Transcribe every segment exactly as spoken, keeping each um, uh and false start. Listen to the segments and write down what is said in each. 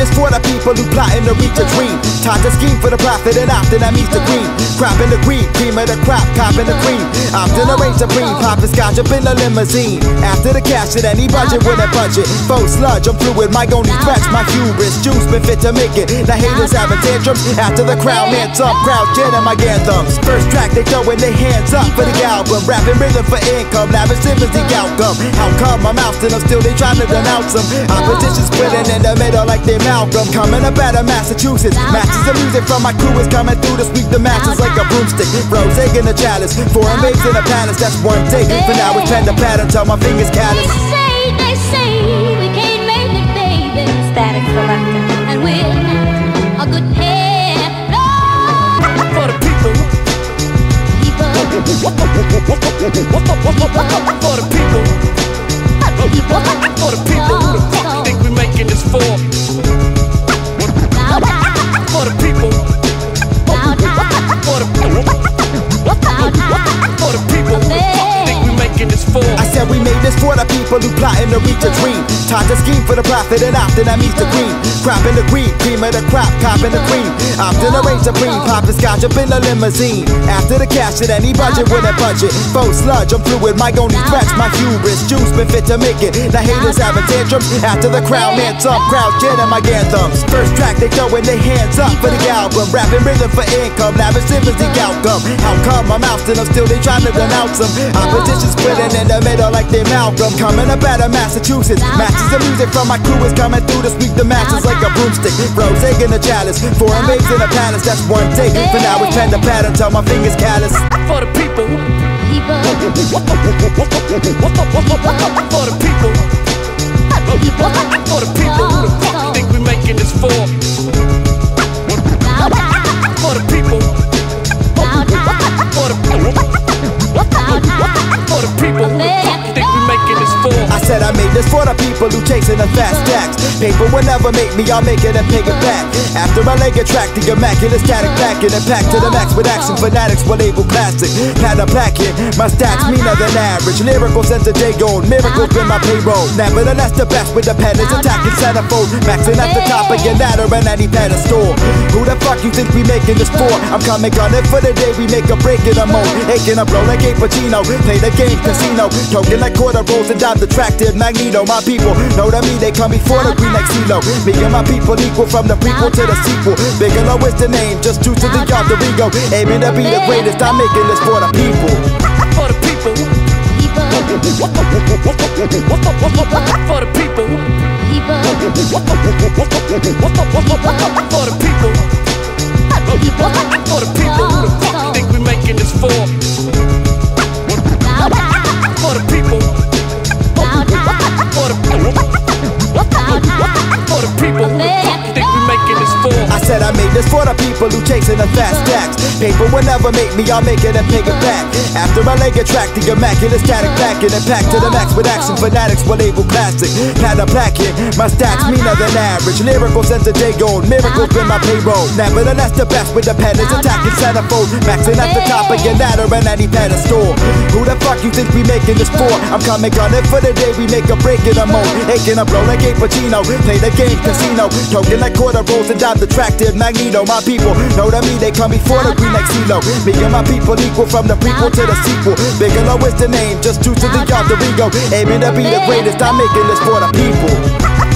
It's for the people who plotting to reach a dream. Tied to scheme for the profit and often I meet the green. Cropping the green, cream of the crop, copping the cream. Often arrange a bream, popping scotch up in a limousine. After the cash at any budget with a budget. Faux sludge, I'm fluid, my only threats, my hubris. Juice been fit to make it, the haters having tantrums. After the crowd, hands up, crowd chanting my anthems. First track they throwing their hands up for the album. Rapping rhythm for income, lavish is the outcome. How come I'm out and I'm still they trying to denounce them? Opposition splitting in the middle like they Malcolm. Coming up out of Massachusetts, matches of music from my crew is coming through to sweep the masses like a broomstick. Rose egg in a chalice, foreign babes in a palace. That's one take, for now it's pen to pattern till my fingers callous. They say, they say, we can't make it, baby. Static selector, and we're not a good pair. No. For the people. People. For the people. For the people who the fuck you think we making this for? For the people. For the people. For the people who the fuck you think we making this for? I said we made this for the people who plotting to reach a dream. Tied to scheme for the profit and often I meet the green. Cropping the green, cream of the crop, copping the cream. Often arrange a bream, popping scotch up in a limousine. After the cash at any budget with a budget. Faux sludge, I'm fluid, my only threats, my hubris. Juice been fit to make it, the haters having tantrums. After the crowd, hands up, crowd chanting my anthems. First track they throwing their hands up for the album. Rapping rhythm for income, lavish is the outcome. How come I'm out and I'm still they trying to denounce them? Opposition splitting in the middle like they Malcolm. Coming up out of Massachusetts, matches of music from my crew is coming through to sweep the masses like a broomstick. Rose egg in a chalice, foreign babes in a palace. That's one take, for now it's pen to pattern till my fingers callous. For the people. People. For the people. For the people who the fuck you think we making this for? For the people. For the people. For the people who the fuck you think we making this for? I said I made this for the people who chasing the fast tax. Paper will never make me, I'll make it and pay it back. After I leg attract the immaculate static back and impact to the max with action fanatics were labeled classic. Had a plaque here, my stats meaner than average. Lyrical sense a day old, miracles been my payroll. Nevertheless the best with the pen is attacking centerfold. Maxing at the top of your ladder and any pedestal. Who the fuck you think we making this for? I'm coming on it for the day we make a break in a mode. Aching a blow like a Pacino, play the game casino. Token like quarter rolls and dive the tractive magneto. My people know to me they come before the green. Next kilo. Me and my people equal from the prequel to the sequel. Bigelow is the name, just due to the alter ego. Aiming to be the greatest, I'm making this for the people. For the people. For the people. For the people. For the people who the fuck you think we making this for? For the people. For the people. For the people who the fuck you think we making this for? I said I made this for the people who chasing the fast tax. Paper will never make me, I'll make it and pay it back. After I leg attract the immaculate static back and impact to the max with action fanatics were labeled classic. Had a plaque here, my stats meaner than average. Lyrical sense a day old, miracles been my payroll. Nevertheless the best with the pen is attacking centerfold. Maxing at the top of your ladder and any pedestal. Who the fuck you think we making this for? I'm coming on it for the day we make a break in a mode. Aching a blow like a Pacino, play the game casino. Token like quarter rolls and dive the tractive magneto. My people know to me they come before the green next kilo. Me and my people equal from the prequel to the sequel. Bigelow is the name, just due to the alter ego. Aiming to be the greatest, I'm making this for the people.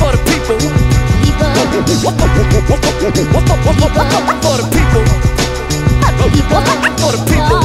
For the people. For the people. For the people.